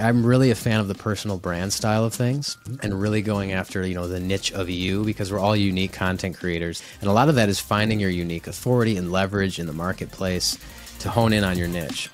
I'm really a fan of the personal brand style of things and really going after, you know, the niche of you, because we're all unique content creators. And a lot of that is finding your unique authority and leverage in the marketplace to hone in on your niche.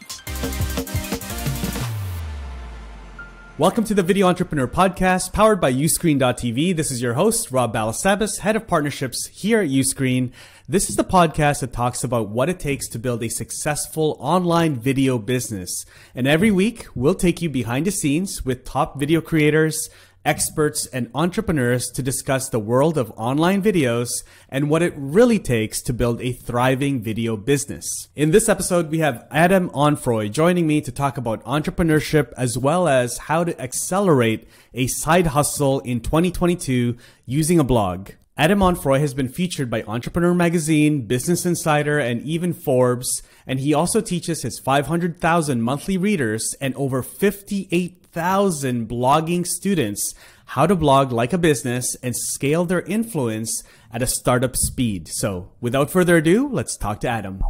Welcome to the Video Entrepreneur Podcast, powered by Uscreen.tv. This is your host, Rob Balasabas, Head of Partnerships here at Uscreen. This is the podcast that talks about what it takes to build a successful online video business. And every week, we'll take you behind the scenes with top video creators, experts, and entrepreneurs to discuss the world of online videos and what it really takes to build a thriving video business. In this episode, we have Adam Enfroy joining me to talk about entrepreneurship as well as how to accelerate a side hustle in 2022 using a blog. Adam Enfroy has been featured by Entrepreneur Magazine, Business Insider, and even Forbes, and he also teaches his 500,000 monthly readers and over 58,000 blogging students how to blog like a business and scale their influence at a startup speed. So without further ado, let's talk to Adam.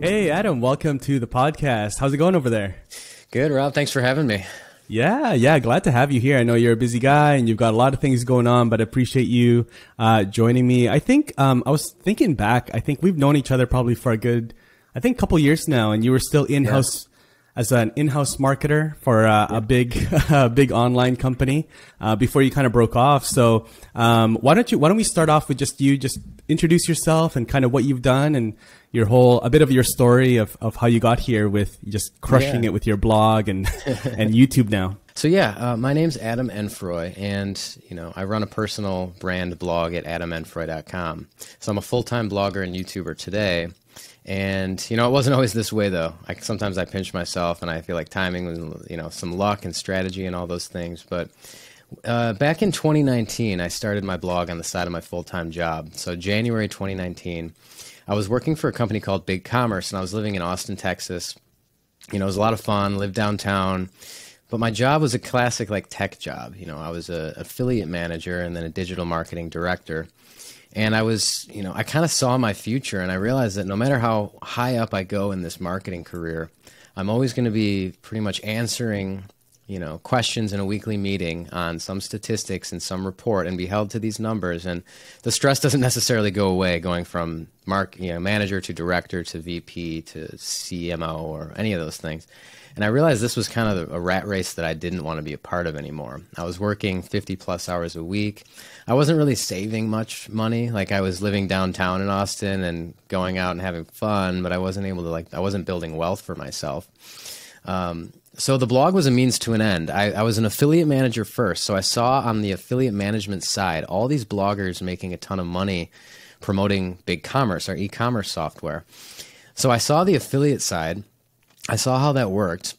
Hey Adam, welcome to the podcast. How's it going over there? Good, Rob. Thanks for having me. Yeah. Glad to have you here. I know you're a busy guy and you've got a lot of things going on, but I appreciate you joining me. I think I was thinking back, I think we've known each other probably for a good, I think, couple years now, and you were still in-house. Yeah. As an in-house marketer for a big online company before you kind of broke off. So why don't we start off with just introduce yourself and kind of what you've done and your whole, a bit of your story of how you got here with just crushing it with your blog and and YouTube now. So yeah, my name's Adam Enfroy, and you know, I run a personal brand blog at adamenfroy.com. So I'm a full-time blogger and YouTuber today. And, you know, it wasn't always this way, though. Sometimes I pinch myself, and I feel like timing was, you know, some luck and strategy and all those things. But back in 2019, I started my blog on the side of my full-time job. So January 2019, I was working for a company called Big Commerce, and I was living in Austin, Texas. You know, it was a lot of fun, lived downtown. But my job was a classic, like, tech job. You know, I was an affiliate manager and then a digital marketing director. And I was, you know, I kind of saw my future, and I realized that no matter how high up I go in this marketing career, I'm always going to be pretty much answering, you know, questions in a weekly meeting on some statistics and some report and be held to these numbers. And the stress doesn't necessarily go away going from manager to director to VP to CMO or any of those things. And I realized this was kind of a rat race that I didn't want to be a part of anymore. I was working 50+ hours a week. I wasn't really saving much money. Like, I was living downtown in Austin and going out and having fun, but I wasn't able to, like, I wasn't building wealth for myself. So the blog was a means to an end. I was an affiliate manager first. So I saw on the affiliate management side, all these bloggers making a ton of money promoting Big Commerce, our e-commerce software. So I saw the affiliate side. I saw how that worked,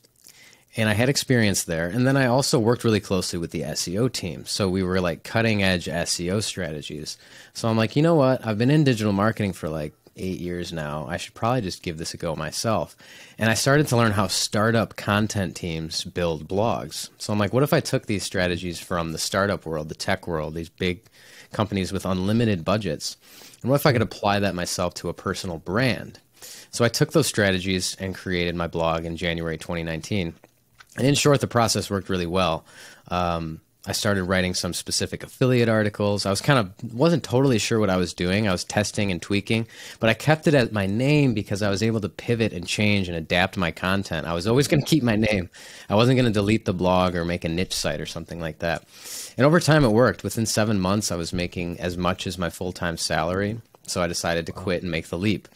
and I had experience there. And then I also worked really closely with the SEO team. So we were like cutting edge SEO strategies. So I'm like, you know what? I've been in digital marketing for like 8 years now. I should probably just give this a go myself. And I started to learn how startup content teams build blogs. So I'm like, what if I took these strategies from the startup world, the tech world, these big companies with unlimited budgets, and what if I could apply that myself to a personal brand? So I took those strategies and created my blog in January 2019. And in short, the process worked really well. I started writing some specific affiliate articles. I was wasn't totally sure what I was doing. I was testing and tweaking, but I kept it at my name because I was able to pivot and change and adapt my content. I was always going to keep my name. I wasn't going to delete the blog or make a niche site or something like that. And over time, it worked. Within 7 months, I was making as much as my full-time salary. So I decided to quit and make the leap.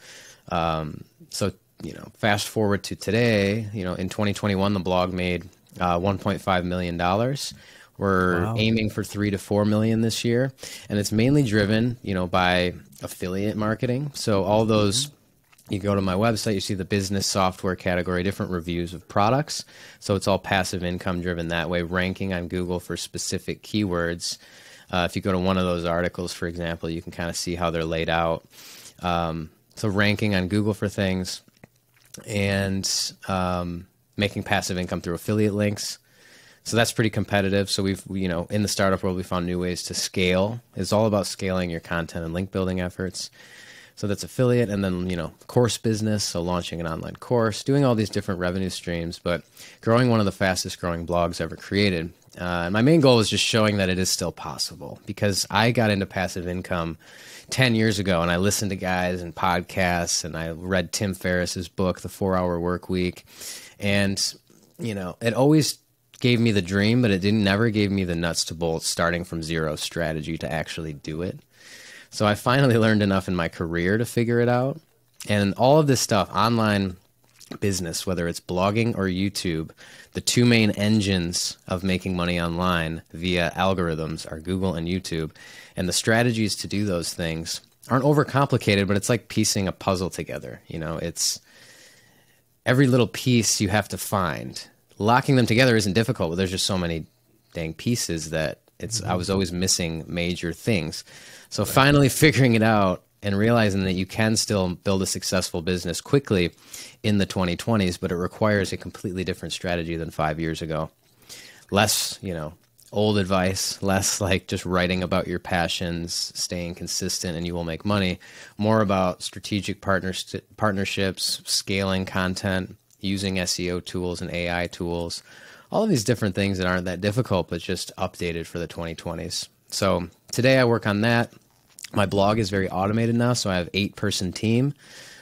So, you know, fast forward to today, you know, in 2021, the blog made, $1.5 million. We're aiming for $3 to $4 million this year. And it's mainly driven, you know, by affiliate marketing. So all those, you go to my website, you see the business software category, different reviews of products. So it's all passive income driven that way, ranking on Google for specific keywords. If you go to one of those articles, for example, you can kind of see how they're laid out. So ranking on Google for things and making passive income through affiliate links. So that's pretty competitive. So we've, you know, in the startup world, we found new ways to scale. It's all about scaling your content and link building efforts. So that's affiliate, and then, you know, course business, so launching an online course, doing all these different revenue streams, but growing one of the fastest growing blogs ever created. And my main goal is just showing that it is still possible, because I got into passive income 10 years ago, and I listened to guys and podcasts, and I read Tim Ferriss's book, The 4-Hour Workweek, and, you know, it always gave me the dream, but it never gave me the nuts to bolts starting from zero strategy to actually do it. So I finally learned enough in my career to figure it out. And all of this stuff, online business, whether it's blogging or YouTube, the two main engines of making money online via algorithms are Google and YouTube. And the strategies to do those things aren't overcomplicated, but it's like piecing a puzzle together. You know, it's every little piece you have to find. Locking them together isn't difficult, but there's just so many dang pieces that it's, I was always missing major things. So finally figuring it out and realizing that you can still build a successful business quickly in the 2020s, but it requires a completely different strategy than 5 years ago. Less, you know, old advice, less like just writing about your passions, staying consistent, and you will make money. More about strategic partnerships, scaling content, using SEO tools and AI tools, all of these different things that aren't that difficult, but just updated for the 2020s. So today I work on that. My blog is very automated now, so I have an 8-person team,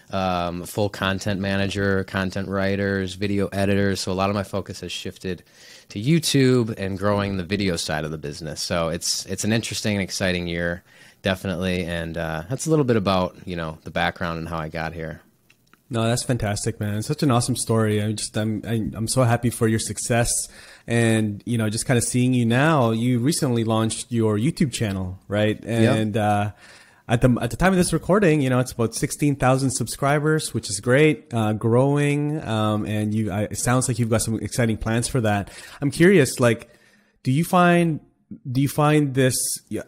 full content manager, content writers, video editors. So a lot of my focus has shifted to YouTube and growing the video side of the business. So it's an interesting and exciting year, definitely. And that's a little bit about, you know, the background and how I got here. No, that's fantastic, man. It's such an awesome story. I'm so happy for your success, and, you know, just kind of seeing you now. You recently launched your YouTube channel, right? And at the time of this recording, you know, it's about 16,000 subscribers, which is great, growing. And it sounds like you've got some exciting plans for that. I'm curious, like, do you find this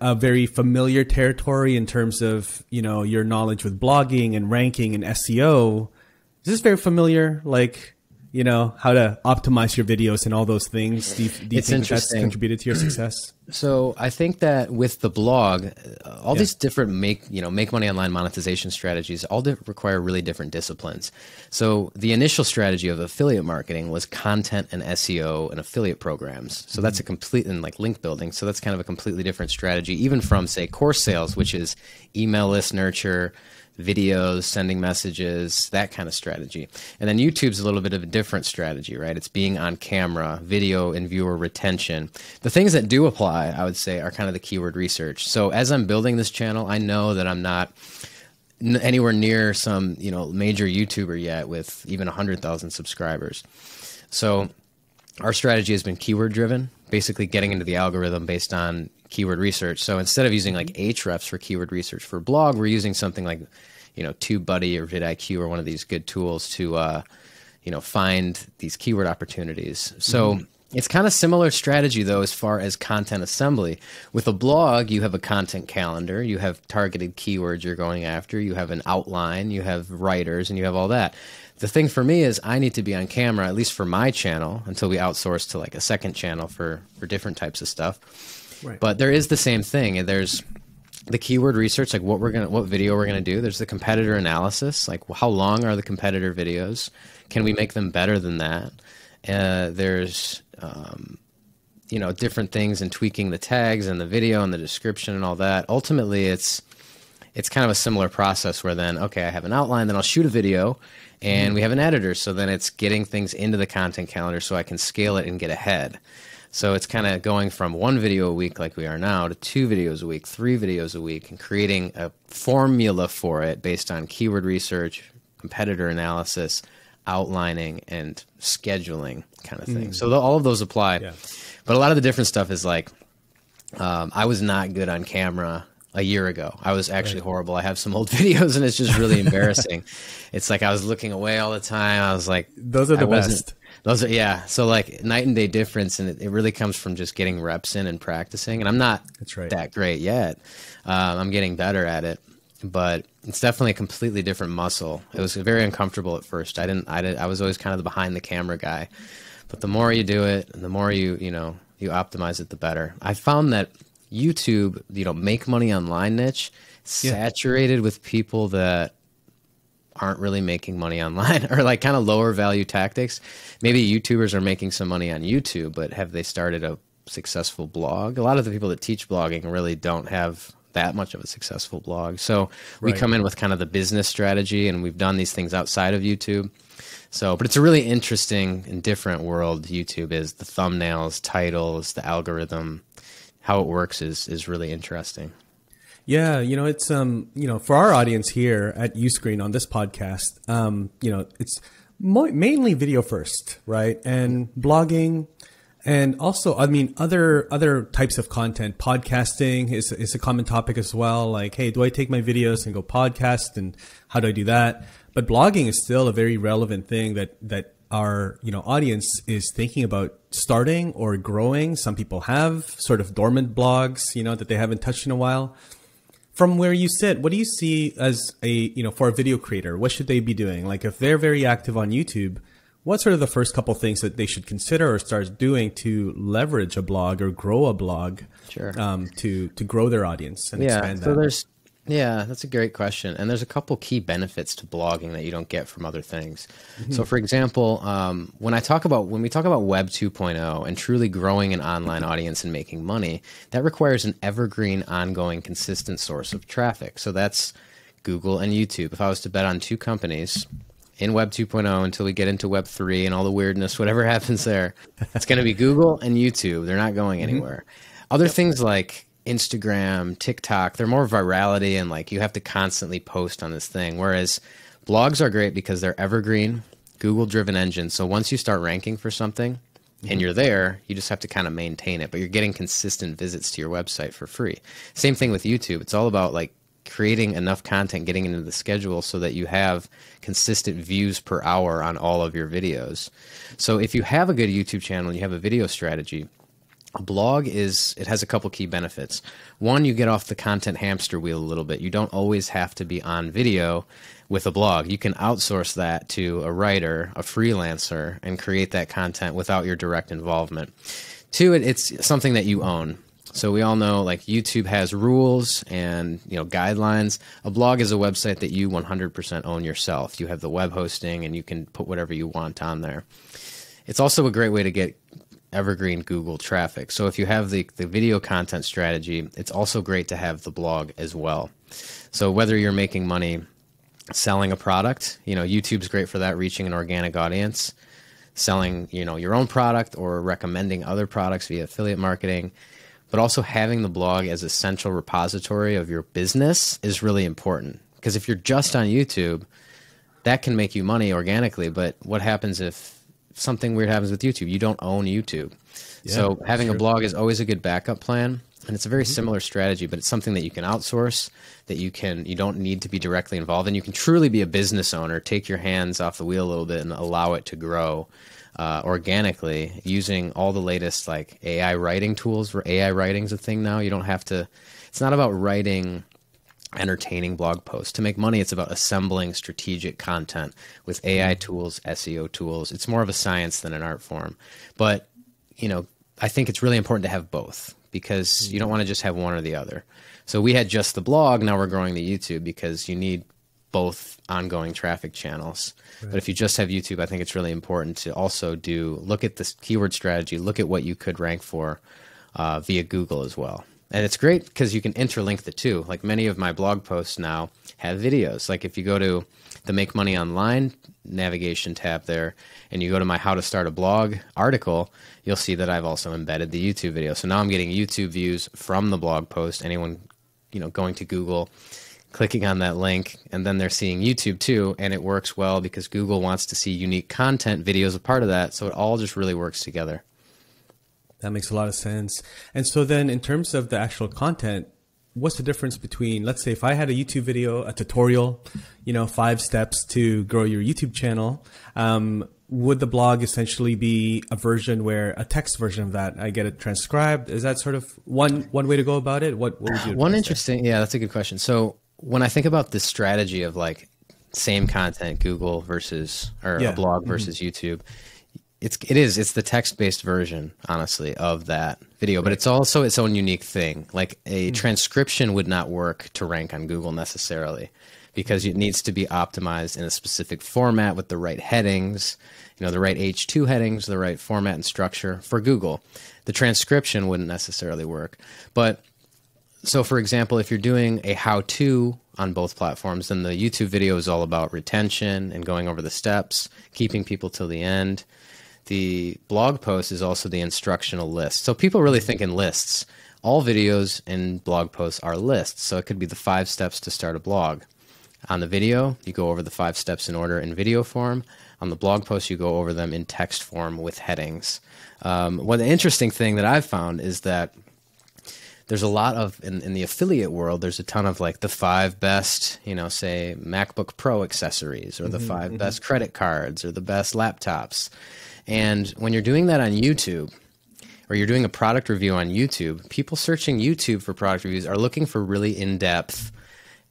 a very familiar territory in terms of, you know, your knowledge with blogging and ranking and SEO? Is this very familiar? Like, you know, how to optimize your videos and all those things. Do you think that's contributed to your success? So I think that with the blog, all these different make money online monetization strategies all require really different disciplines. So the initial strategy of affiliate marketing was content and SEO and affiliate programs. So that's a complete, and like link building. So that's kind of a completely different strategy, even from, say, course sales, which is email list nurture, videos, sending messages, that kind of strategy. And then YouTube's a little bit of a different strategy, right? It's being on camera, video and viewer retention. The things that do apply, I would say, are kind of the keyword research. So as I'm building this channel, I know that I'm not anywhere near some, you know, major YouTuber yet with even 100,000 subscribers. So our strategy has been keyword driven, basically getting into the algorithm based on keyword research. So instead of using like Ahrefs for keyword research for blog, we're using something like, you know, TubeBuddy or VidIQ or one of these good tools to, you know, find these keyword opportunities. So it's kind of similar strategy, though, as far as content assembly. With a blog, you have a content calendar, you have targeted keywords you're going after, you have an outline, you have writers, and you have all that. The thing for me is I need to be on camera, at least for my channel, until we outsource to like a second channel for different types of stuff. Right. But there is the same thing, and there's the keyword research, like what video we're gonna do. There's the competitor analysis, like how long are the competitor videos? Can we make them better than that? There's you know, different things and tweaking the tags and the video and the description and all that. Ultimately, it's kind of a similar process where then, okay, I have an outline, then I'll shoot a video, and we have an editor. So then it's getting things into the content calendar so I can scale it and get ahead. So it's kind of going from one video a week like we are now to 2 videos a week, 3 videos a week, and creating a formula for it based on keyword research, competitor analysis, outlining, and scheduling kind of thing. So all of those apply. Yeah. But a lot of the different stuff is like, I was not good on camera a year ago. I was actually horrible. I have some old videos, and it's just really embarrassing. It's like I was looking away all the time. I was like, those are the best. Those are, yeah. So like night and day difference, and it really comes from just getting reps in and practicing. And I'm not that great yet. I'm getting better at it, but it's definitely a completely different muscle. It was very uncomfortable at first. I was always kind of the behind the camera guy, but the more you do it and the more you know, you optimize it, the better. I found that YouTube, you know, make money online niche, saturated with people that aren't really making money online, or like kind of lower value tactics. Maybe YouTubers are making some money on YouTube, but have they started a successful blog? A lot of the people that teach blogging really don't have that much of a successful blog. So we come in with kind of the business strategy, and we've done these things outside of YouTube. So, but it's a really interesting and different world. YouTube is the thumbnails, titles, the algorithm, how it works is really interesting. Yeah, you know, it's you know, for our audience here at Uscreen on this podcast, you know, it's mainly video first, right? And blogging, and also, I mean, other types of content. Podcasting is a common topic as well. Like, hey, do I take my videos and go podcast, and how do I do that? But blogging is still a very relevant thing that our, you know, audience is thinking about starting or growing. Some people have sort of dormant blogs, you know, that they haven't touched in a while. From where you sit, what do you see as a, you know, for a video creator, what should they be doing? Like, if they're very active on YouTube, what's sort of the first couple things that they should consider or start doing to leverage a blog or grow a blog to grow their audience and expand that? Yeah, that's a great question. And there's a couple key benefits to blogging that you don't get from other things. Mm-hmm. So for example, when we talk about Web 2.0 and truly growing an online audience and making money, that requires an evergreen, ongoing, consistent source of traffic. So that's Google and YouTube. If I was to bet on two companies in Web 2.0 until we get into Web 3 and all the weirdness, whatever happens there, it's going to be Google and YouTube. They're not going anywhere. Mm-hmm. Other things like Instagram, TikTok, they're more virality, and like you have to constantly post on this thing. Whereas blogs are great because they're evergreen, Google-driven engines. So once you start ranking for something and you're there, you just have to kind of maintain it, but you're getting consistent visits to your website for free. Same thing with YouTube. It's all about like creating enough content, getting into the schedule so that you have consistent views per hour on all of your videos. So if you have a good YouTube channel and you have a video strategy, a blog has a couple key benefits. One, you get off the content hamster wheel a little bit. You don't always have to be on video with a blog. You can outsource that to a writer, a freelancer, and create that content without your direct involvement. Two, it's something that you own. So we all know, like, YouTube has rules and, you know, guidelines. A blog is a website that you 100% own yourself. You have the web hosting and you can put whatever you want on there. It's also a great way to get evergreen Google traffic. So if you have the video content strategy, it's also great to have the blog as well. So whether you're making money selling a product, you know, YouTube's great for that, reaching an organic audience, selling, you know, your own product or recommending other products via affiliate marketing, but also having the blog as a central repository of your business is really important. Because if you're just on YouTube, that can make you money organically, but what happens if something weird happens with YouTube? You don't own YouTube. Yeah, so having a blog is always a good backup plan. And it's a very similar strategy, but it's something that you can outsource, that you don't need to be directly involved in. You can truly be a business owner, take your hands off the wheel a little bit and allow it to grow organically using all the latest like AI writing tools, where AI writing's a thing now. You don't have to, it's not about writing entertaining blog posts to make money. It's about assembling strategic content with AI tools, SEO tools. It's more of a science than an art form. But, you know, I think it's really important to have both, because you don't want to just have one or the other. So we had just the blog. Now we're growing the YouTube, because you need both ongoing traffic channels. Right. But if you just have YouTube, I think it's really important to also look at this keyword strategy, look at what you could rank for via Google as well. And it's great because you can interlink the two. Like, many of my blog posts now have videos. Like, if you go to the Make Money Online navigation tab there and you go to my How to Start a Blog article, you'll see that I've also embedded the YouTube video. So now I'm getting YouTube views from the blog post. Anyone, you know, going to Google, clicking on that link, and then they're seeing YouTube too. And it works well because Google wants to see unique content. Video is a part of that. So it all just really works together. That makes a lot of sense. And so then, in terms of the actual content, what's the difference between, let's say, if I had a YouTube video, a tutorial, you know, 5 steps to grow your YouTube channel, would the blog essentially be a version where a text version of that, I get it transcribed? Is that sort of one way to go about it? What would you advise? One interesting, yeah, that's a good question. So when I think about this strategy of like same content, Google versus, or a blog versus YouTube, It's the text-based version, honestly, of that video, but it's also its own unique thing. Like a transcription would not work to rank on Google necessarily, because it needs to be optimized in a specific format with the right headings, you know, the right H2 headings, the right format and structure for Google. The transcription wouldn't necessarily work. But so, for example, if you're doing a how-to on both platforms, then the YouTube video is all about retention and going over the steps, keeping people till the end. The blog post is also the instructional list. So people really think in lists. All videos and blog posts are lists. So it could be the 5 steps to start a blog. On the video, you go over the 5 steps in order in video form. On the blog post, you go over them in text form with headings. One interesting thing that I've found is that there's a lot of, in the affiliate world, there's a ton of like the 5 best, you know, say MacBook Pro accessories, or the 5 best credit cards, or the best laptops. And when you're doing that on YouTube, or you're doing a product review on YouTube, people searching YouTube for product reviews are looking for really in-depth,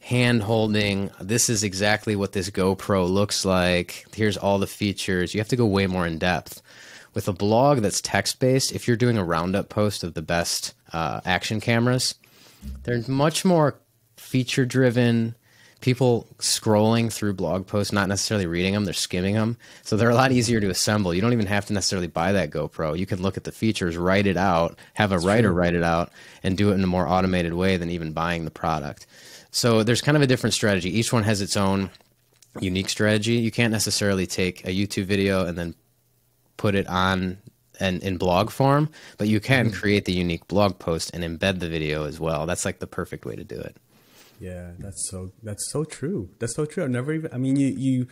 hand-holding, this is exactly what this GoPro looks like, here's all the features. You have to go way more in-depth. With a blog that's text-based, if you're doing a roundup post of the best action cameras, they're much more feature-driven. People scrolling through blog posts, not necessarily reading them, they're skimming them. So they're a lot easier to assemble. You don't even have to necessarily buy that GoPro. You can look at the features, write it out, have a writer write it out, and do it in a more automated way than even buying the product. So there's kind of a different strategy. Each one has its own unique strategy. You can't necessarily take a YouTube video and then put it on and in blog form, but you can create the unique blog post and embed the video as well. That's like the perfect way to do it. Yeah, that's so true. That's so true. I mean, you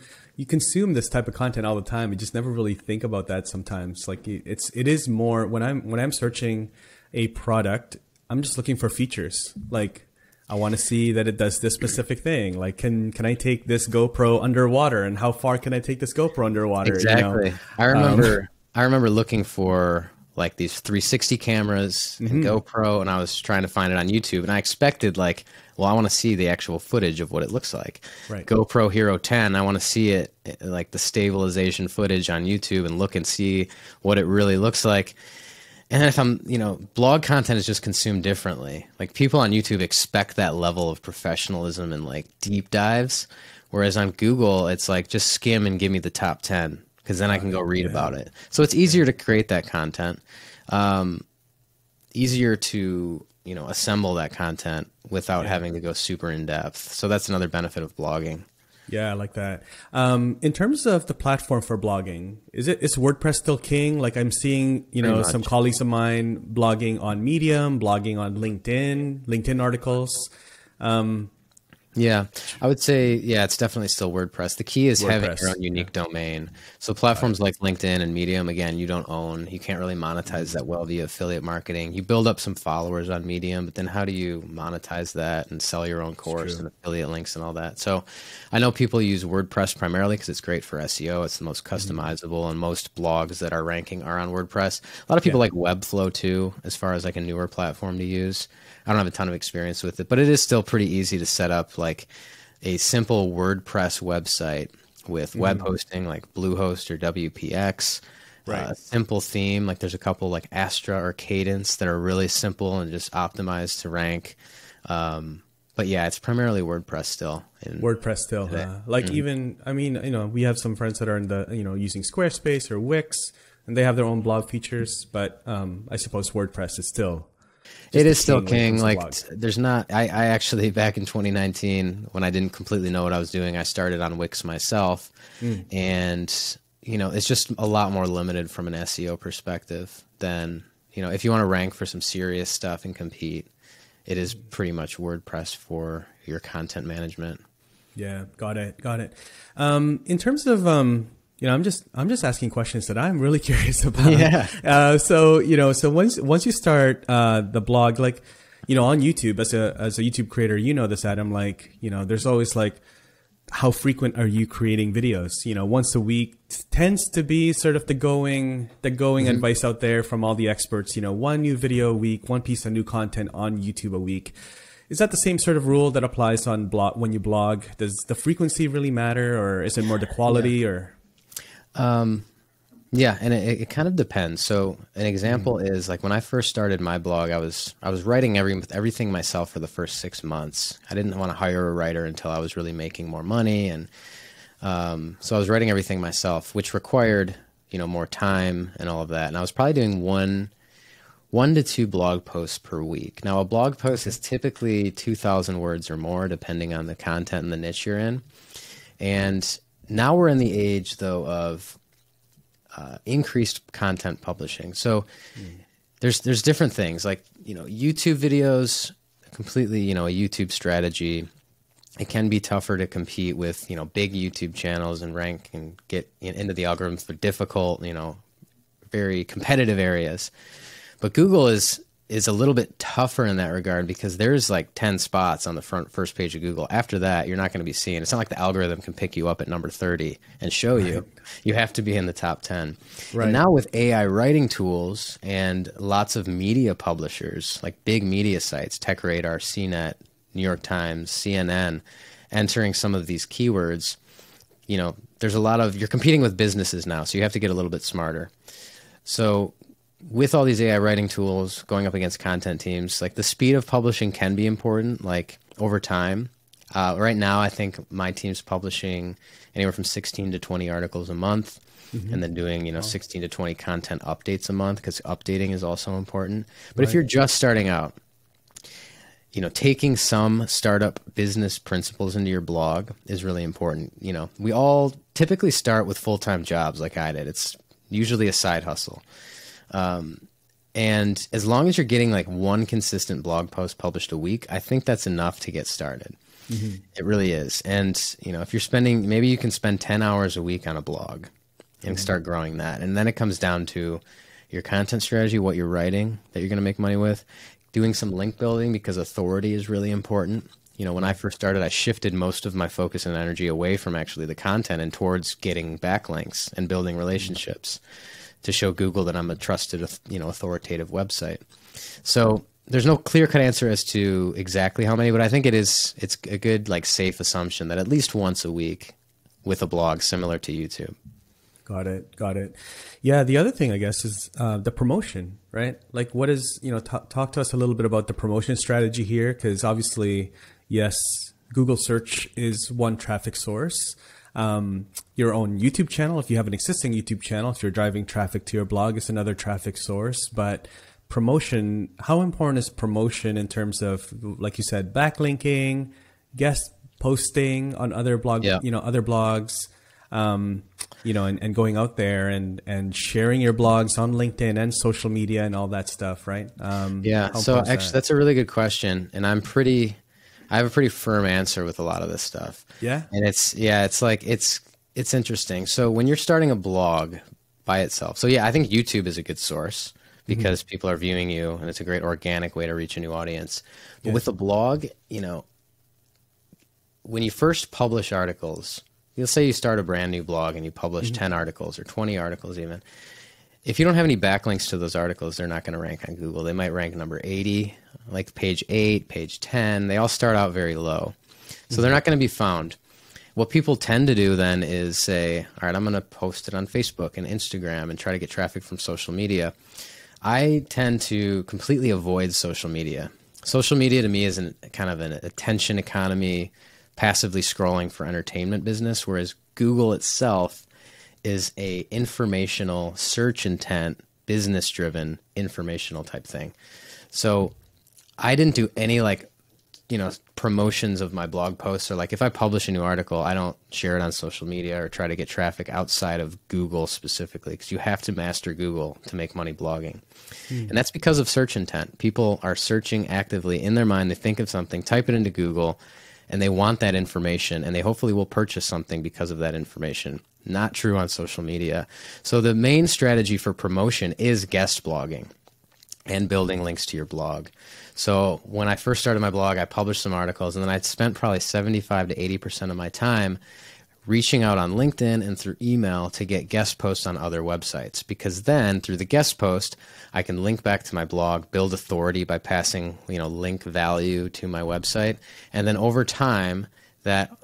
consume this type of content all the time. You just never really think about that sometimes. Like it is more when I'm searching a product, I'm just looking for features. Like I want to see that it does this specific thing. Like can I take this GoPro underwater, and how far can I take this GoPro underwater? Exactly. You know? I remember looking for like these 360 cameras and GoPro, and I was trying to find it on YouTube, and I expected like, well, I want to see the actual footage of what it looks like. Right. GoPro Hero 10, I want to see it, like the stabilization footage on YouTube, and look and see what it really looks like. And if I'm, you know, blog content is just consumed differently. Like people on YouTube expect that level of professionalism and like deep dives, whereas on Google, it's like just skim and give me the top 10, because then I can go read about it. So it's easier to create that content, easier to, you know, assemble that content without having to go super in depth. So that's another benefit of blogging. Yeah, I like that. In terms of the platform for blogging, is WordPress still king? Like I'm seeing, you know, some colleagues of mine blogging on Medium, blogging on LinkedIn, LinkedIn articles. Yeah, I would say, yeah, it's definitely still WordPress. The key is having your own unique domain. So platforms like LinkedIn and Medium, again, you don't own. You can't really monetize that well via affiliate marketing. You build up some followers on Medium, but then how do you monetize that and sell your own course and affiliate links and all that? So I know people use WordPress primarily because it's great for SEO. It's the most customizable, and most blogs that are ranking are on WordPress. A lot of people like Webflow too, as far as like a newer platform to use. I don't have a ton of experience with it, but it is still pretty easy to set up like a simple WordPress website with web hosting like Bluehost or WPX, a simple theme. Like there's a couple like Astra or Cadence that are really simple and just optimized to rank. But yeah, it's primarily WordPress still. Like even, I mean, you know, we have some friends that are in the, you know, using Squarespace or Wix, and they have their own blog features, but I suppose WordPress is still... It is still king. Like there's not, I actually back in 2019 when I didn't completely know what I was doing, I started on Wix myself, and you know, it's just a lot more limited from an SEO perspective than, you know, if you want to rank for some serious stuff and compete, it is pretty much WordPress for your content management. Yeah. Got it. Got it. In terms of, you know, I'm just asking questions that I'm really curious about. Yeah. So, you know, so once you start the blog, like, you know, on YouTube as a YouTube creator, you know this, Adam, like, you know, there's always like, how frequent are you creating videos? You know, once a week tends to be sort of the going advice out there from all the experts. You know, one new video a week, one piece of new content on YouTube a week. Is that the same sort of rule that applies on blog when you blog? Does the frequency really matter, or is it more the quality or? Yeah, and it kind of depends. So an example is like when I first started my blog, I was writing everything myself for the first 6 months. I didn't want to hire a writer until I was really making more money, and so I was writing everything myself, which required, you know, more time and all of that. And I was probably doing one to two blog posts per week. Now a blog post is typically 2,000 words or more, depending on the content and the niche you're in. And now we're in the age though of increased content publishing. So there's different things like, you know, YouTube videos, completely, you know, a YouTube strategy. It can be tougher to compete with, you know, big YouTube channels and rank and get into the algorithms for difficult, you know, very competitive areas. But Google is a little bit tougher in that regard because there's like 10 spots on the first page of Google. After that, you're not going to be seen. It's not like the algorithm can pick you up at number 30 and show you. You have to be in the top 10. Right. And now with AI writing tools and lots of media publishers, like big media sites, Tech Radar, CNET, New York Times, CNN, entering some of these keywords, you know, there's a lot of, you're competing with businesses now, so you have to get a little bit smarter. So with all these AI writing tools going up against content teams, like the speed of publishing can be important, like over time. Right now, I think my team's publishing anywhere from 16 to 20 articles a month and then doing, you know, 16 to 20 content updates a month because updating is also important. But if you're just starting out, you know, taking some startup business principles into your blog is really important. You know, we all typically start with full-time jobs like I did. It's usually a side hustle. And as long as you're getting like one consistent blog post published a week, I think that's enough to get started. It really is. And, you know, if you're spending, maybe you can spend 10 hours a week on a blog and start growing that. And then it comes down to your content strategy, what you're writing that you're going to make money with, doing some link building because authority is really important. You know, when I first started, I shifted most of my focus and energy away from actually the content and towards getting backlinks and building relationships to show Google that I'm a trusted, you know, authoritative website. So there's no clear-cut answer as to exactly how many, but I think it's a good, like, safe assumption that at least once a week with a blog similar to YouTube. Got it. Got it. Yeah. The other thing, I guess, is the promotion, right? Like what is, you know, talk to us a little bit about the promotion strategy here, because obviously, yes, Google search is one traffic source. Your own YouTube channel, if you have an existing YouTube channel, if you're driving traffic to your blog, it's another traffic source. But promotion, how important is promotion in terms of, like you said, backlinking, guest posting on other blog, you know, other blogs, you know, and going out there and sharing your blogs on LinkedIn and social media and all that stuff, right? Yeah. So actually, that's a really good question, and I have a pretty firm answer with a lot of this stuff. Yeah. And it's, yeah, it's like, it's interesting. So when you're starting a blog by itself, so yeah, I think YouTube is a good source because people are viewing you and it's a great organic way to reach a new audience. But with a blog, you know, when you first publish articles, you'll say you start a brand new blog and you publish 10 articles or 20 articles even. If you don't have any backlinks to those articles, they're not going to rank on Google. They might rank number 80, like page 8, page 10. They all start out very low. So they're not going to be found. What people tend to do then is say, all right, I'm going to post it on Facebook and Instagram and try to get traffic from social media. I tend to completely avoid social media. Social media to me is kind of an attention economy, passively scrolling for entertainment business, whereas Google itself is a informational, search intent, business driven, informational type thing. So I didn't do any, like, you know, promotions of my blog posts, or like if I publish a new article, I don't share it on social media or try to get traffic outside of Google specifically, because you have to master Google to make money blogging. And that's because of search intent. People are searching actively in their mind. They think of something, type it into Google, and they want that information, and they hopefully will purchase something because of that information. Not true on social media. So the main strategy for promotion is guest blogging and building links to your blog. So when I first started my blog, I published some articles, and then I spent probably 75 to 80% of my time reaching out on LinkedIn and through email to get guest posts on other websites, because then through the guest post, I can link back to my blog, build authority by passing, you know, link value to my website. And then over time,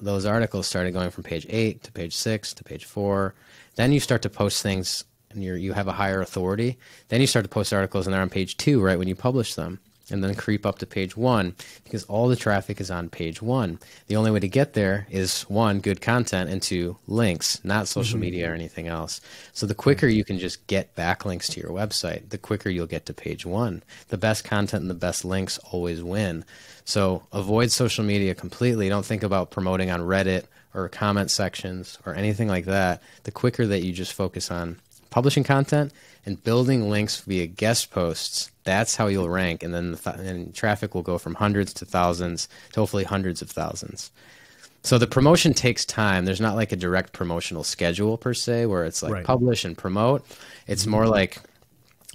those articles started going from page 8 to page 6 to page 4. Then you start to post things and you have a higher authority, then you start to post articles and they're on page 2 right when you publish them, and then creep up to page 1 because all the traffic is on page 1. The only way to get there is 1, good content, and 2, links, not social media or anything else. So the quicker you can just get backlinks to your website, the quicker you'll get to page 1. The best content and the best links always win. So avoid social media completely. Don't think about promoting on Reddit or comment sections or anything like that. The quicker that you just focus on publishing content and building links via guest posts, that's how you'll rank. And then and traffic will go from hundreds to thousands to hopefully hundreds of thousands. So the promotion takes time. There's not like a direct promotional schedule per se where it's like publish and promote. It's more like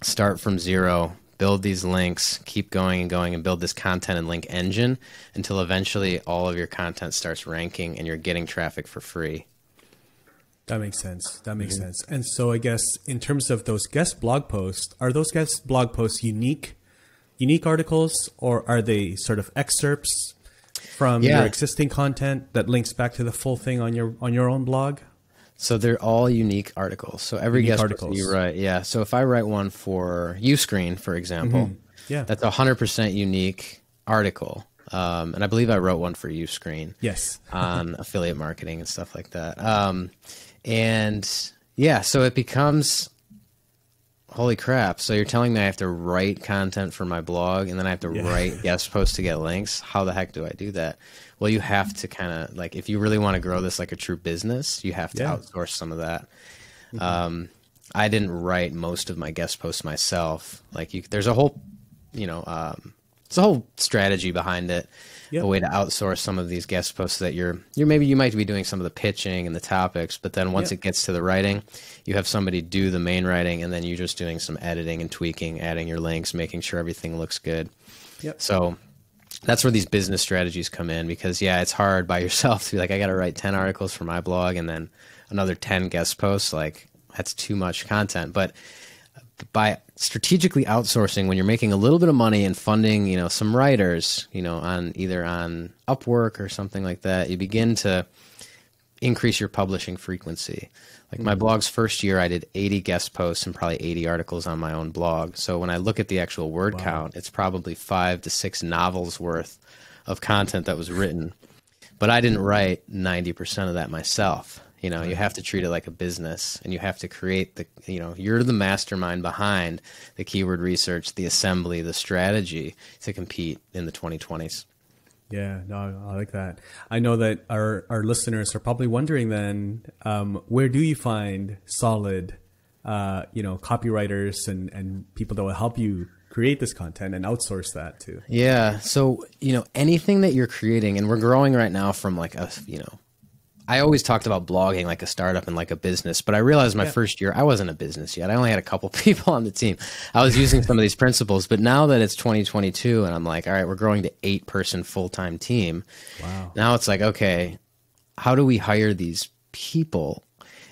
start from 0, build these links, keep going and going, and build this content and link engine until eventually all of your content starts ranking and you're getting traffic for free. That makes sense. That makes sense. And so I guess in terms of those guest blog posts, are those guest blog posts unique articles, or are they sort of excerpts from your existing content that links back to the full thing on your own blog? So they're all unique articles. So every guest post you write, so if I write one for Uscreen, for example, that's 100% unique article. And I believe I wrote one for Uscreen. Yes. on affiliate marketing and stuff like that. And yeah, so it becomes, holy crap. So you're telling me I have to write content for my blog and then I have to write guest posts to get links. How the heck do I do that? Well, you have to kind of like, if you really want to grow this like a true business, you have to outsource some of that. I didn't write most of my guest posts myself. Like there's a whole, it's a whole strategy behind it, a way to outsource some of these guest posts so that you might be doing some of the pitching and the topics, but then once it gets to the writing, you have somebody do the main writing, and then you're just doing some editing and tweaking, adding your links, making sure everything looks good. So that's where these business strategies come in, because it's hard by yourself to be like, I got to write 10 articles for my blog and then another 10 guest posts. Like that's too much content. But by strategically outsourcing, when you're making a little bit of money and funding, some writers, on either on Upwork or something like that, you begin to increase your publishing frequency. Like my blog's first year, I did 80 guest posts and probably 80 articles on my own blog. So when I look at the actual word count, it's probably 5 to 6 novels worth of content that was written, but I didn't write 90% of that myself. You have to treat it like a business, and you have to create the, you're the mastermind behind the keyword research, the assembly, the strategy to compete in the 2020s. Yeah, no, I like that. I know that our listeners are probably wondering then, where do you find solid, copywriters and people that will help you create this content and outsource that too? Yeah. So, anything that you're creating, and we're growing right now from like a, I always talked about blogging like a startup and like a business, but I realized my first year, I wasn't a business yet. I only had a couple people on the team. I was using some of these principles, but now that it's 2022 and I'm like, all right, we're growing to 8-person full-time team. Wow. Now it's like, okay, how do we hire these people?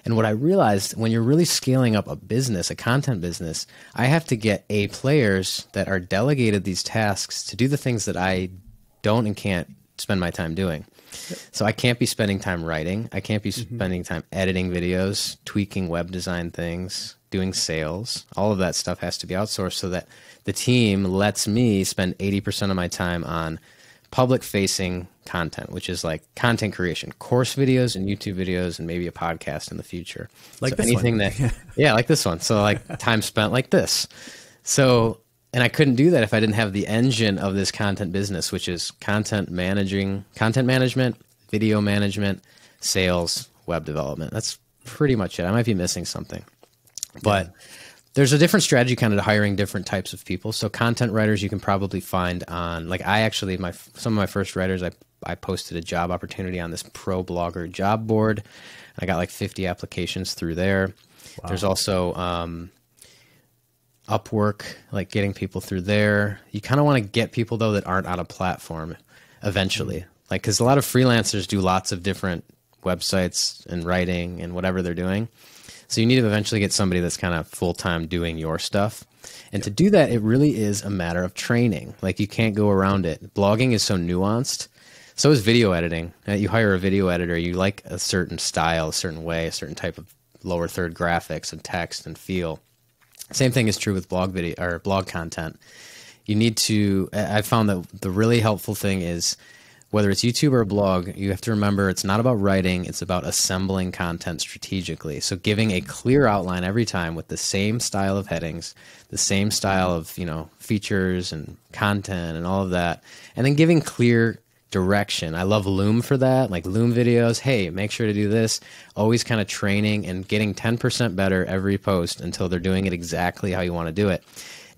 And what I realized when you're really scaling up a business, a content business, I have to get A players that are delegated these tasks to do the things that I don't and can't spend my time doing. So I can't be spending time writing. I can't be spending time editing videos, tweaking web design things, doing sales. All of that stuff has to be outsourced so that the team lets me spend 80% of my time on public-facing content, which is like content creation, course videos and YouTube videos, and maybe a podcast in the future. Like this one. Like this one. So like time spent like this. So, and I couldn't do that if I didn't have the engine of this content business, which is content management, video management, sales, web development. That's pretty much it. I might be missing something, but there's a different strategy kind of to hiring different types of people. So content writers you can probably find on, like I actually, some of my first writers, I posted a job opportunity on this Pro Blogger job board, and I got like 50 applications through there. Wow. There's also, Upwork, like getting people through there. You kind of want to get people though that aren't on a platform eventually. Like, cause a lot of freelancers do lots of different websites and writing and whatever they're doing. So you need to eventually get somebody that's kind of full-time doing your stuff. And to do that, it really is a matter of training. Like you can't go around it. Blogging is so nuanced. So is video editing. You hire a video editor, you like a certain style, a certain way, a certain type of lower third graphics and text and feel. Same thing is true with blog video or blog content. You need to, I found that the really helpful thing is, whether it's YouTube or a blog, you have to remember it's not about writing, it's about assembling content strategically. So giving a clear outline every time with the same style of headings, the same style of, you know, features and content and all of that, and then giving clear direction. I love Loom for that, like Loom videos. Hey, make sure to do this. Always kind of training and getting 10% better every post until they're doing it exactly how you want to do it.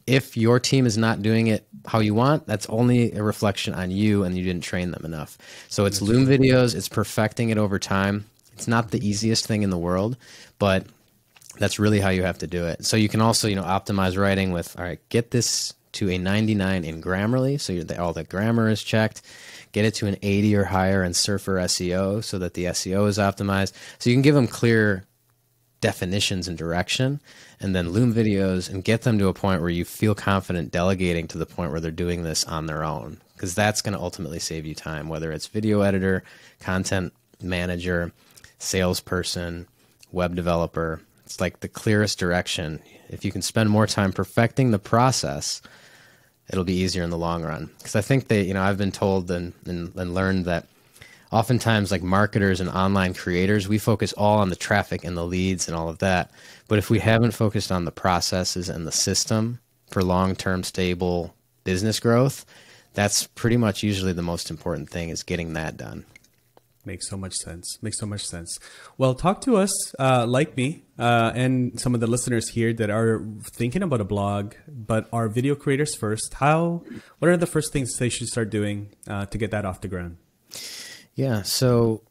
If your team is not doing it how you want, that's only a reflection on you and you didn't train them enough. So it's Loom videos, it's perfecting it over time. It's not the easiest thing in the world, but that's really how you have to do it. So you can also, you know, optimize writing with, all right, get this to a 99 in Grammarly, so all the grammar is checked. Get it to an 80 or higher in Surfer SEO so that the SEO is optimized. So you can give them clear definitions and direction, and then Loom videos, and get them to a point where you feel confident delegating to the point where they're doing this on their own, because that's going to ultimately save you time, whether it's video editor, content manager, salesperson, web developer. It's like the clearest direction. If you can spend more time perfecting the process, it'll be easier in the long run. Because I think they, you know, I've been told and learned that oftentimes, like marketers and online creators, we focus all on the traffic and the leads and all of that. But if we haven't focused on the processes and the system for long-term stable business growth, that's pretty much usually the most important thing, is getting that done. Makes so much sense. Makes so much sense. Well, talk to us, like me, and some of the listeners here that are thinking about a blog, but are video creators first. What are the first things they should start doing to get that off the ground? Yeah, so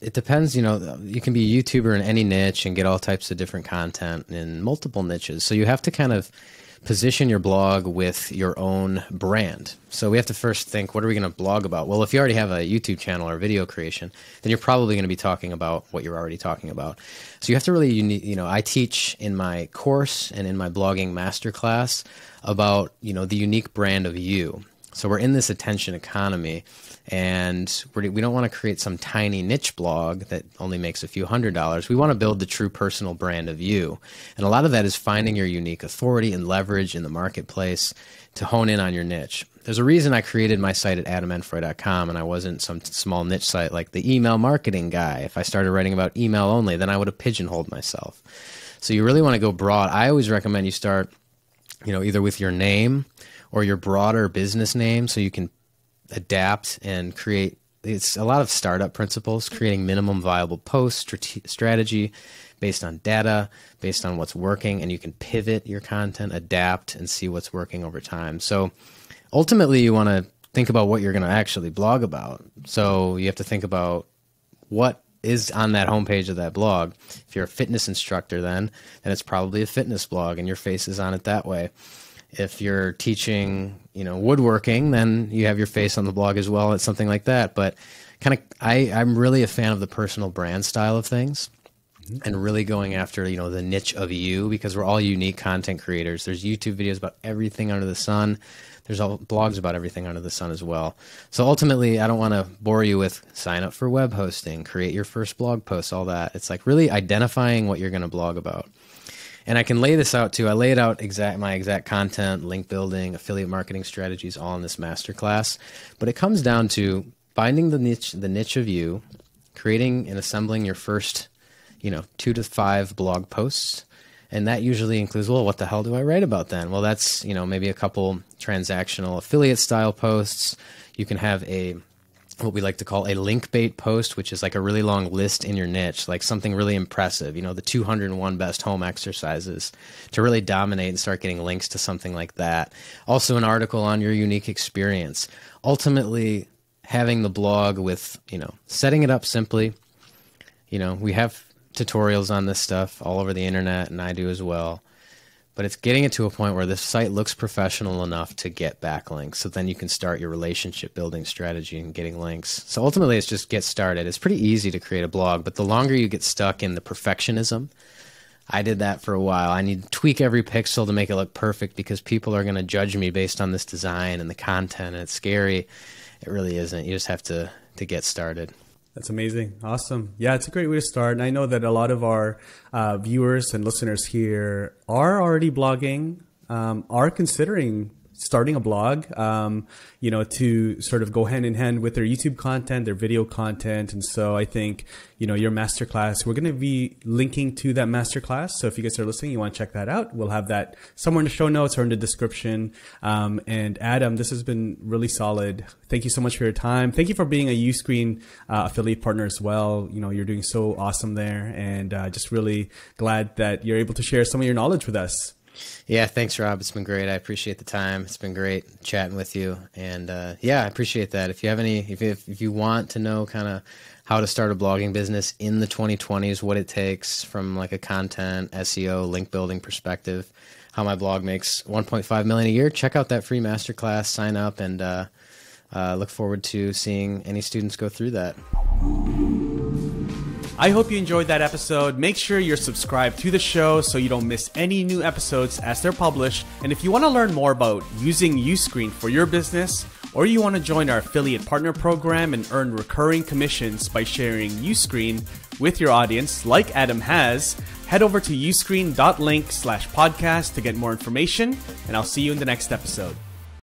it depends, you know, you can be a YouTuber in any niche and get all types of different content in multiple niches. So you have to kind of position your blog with your own brand. So we have to first think, what are we going to blog about? Well, if you already have a YouTube channel or video creation, then you're probably going to be talking about what you're already talking about. So you have to really, you know, I teach in my course and in my blogging masterclass about, you know, the unique brand of you. So we're in this attention economy, and we don't want to create some tiny niche blog that only makes a few $100s. We want to build the true personal brand of you. And a lot of that is finding your unique authority and leverage in the marketplace to hone in on your niche. There's a reason I created my site at adamenfroy.com, and I wasn't some small niche site like the email marketing guy. If I started writing about email only, then I would have pigeonholed myself. So you really want to go broad. I always recommend you start, you know, either with your name or your broader business name, so you can adapt and create. It's a lot of startup principles, creating minimum viable post strategy based on data, based on what's working, and you can pivot your content, adapt, and see what's working over time. So ultimately, you want to think about what you're going to actually blog about. So you have to think about what is on that homepage of that blog. If you're a fitness instructor, then it's probably a fitness blog, and your face is on it that way. If you're teaching, you know, woodworking, then you have your face on the blog as well. It's something like that. But kind of, I'm really a fan of the personal brand style of things, and really going after, you know, the niche of you, because we're all unique content creators. There's YouTube videos about everything under the sun. There's all blogs about everything under the sun as well. So ultimately, I don't want to bore you with sign up for web hosting, create your first blog post, all that. It's like really identifying what you're going to blog about. And I can lay this out too. I laid out my exact content, link building, affiliate marketing strategies, all in this masterclass. But it comes down to finding the niche of you, creating and assembling your first, you know, 2 to 5 blog posts. And that usually includes, well, what the hell do I write about then? Well, that's, you know, maybe a couple transactional affiliate style posts. You can have what we like to call a link bait post, which is like a really long list in your niche, like something really impressive, you know, the 201 best home exercises, to really dominate and start getting links to something like that. Also an article on your unique experience. Ultimately, having the blog with, you know, setting it up simply. You know, we have tutorials on this stuff all over the internet, and I do as well. But it's getting it to a point where this site looks professional enough to get backlinks. So then you can start your relationship building strategy and getting links. So ultimately, it's just get started. It's pretty easy to create a blog, but the longer you get stuck in the perfectionism, I did that for a while. I need to tweak every pixel to make it look perfect because people are going to judge me based on this design and the content, and it's scary. It really isn't. You just have to get started. That's amazing. Awesome. Yeah, it's a great way to start. And I know that a lot of our viewers and listeners here are already blogging, are considering starting a blog, you know, to sort of go hand in hand with their YouTube content, their video content. And so I think, you know, your masterclass, we're going to be linking to that masterclass. So if you guys are listening, you want to check that out. We'll have that somewhere in the show notes or in the description. And Adam, this has been really solid. Thank you so much for your time. Thank you for being a Uscreen affiliate partner as well. You know, you're doing so awesome there, and just really glad that you're able to share some of your knowledge with us. Yeah, thanks, Rob. It's been great. I appreciate the time. It's been great chatting with you. And yeah, I appreciate that. If you have any, if you want to know kind of how to start a blogging business in the 2020s, what it takes from like a content, SEO, link building perspective, how my blog makes $1.5 million a year, check out that free masterclass, sign up, and look forward to seeing any students go through that. I hope you enjoyed that episode. Make sure you're subscribed to the show so you don't miss any new episodes as they're published. And if you want to learn more about using Uscreen for your business, or you want to join our affiliate partner program and earn recurring commissions by sharing Uscreen with your audience like Adam has, head over to uscreen.link/podcast to get more information. And I'll see you in the next episode.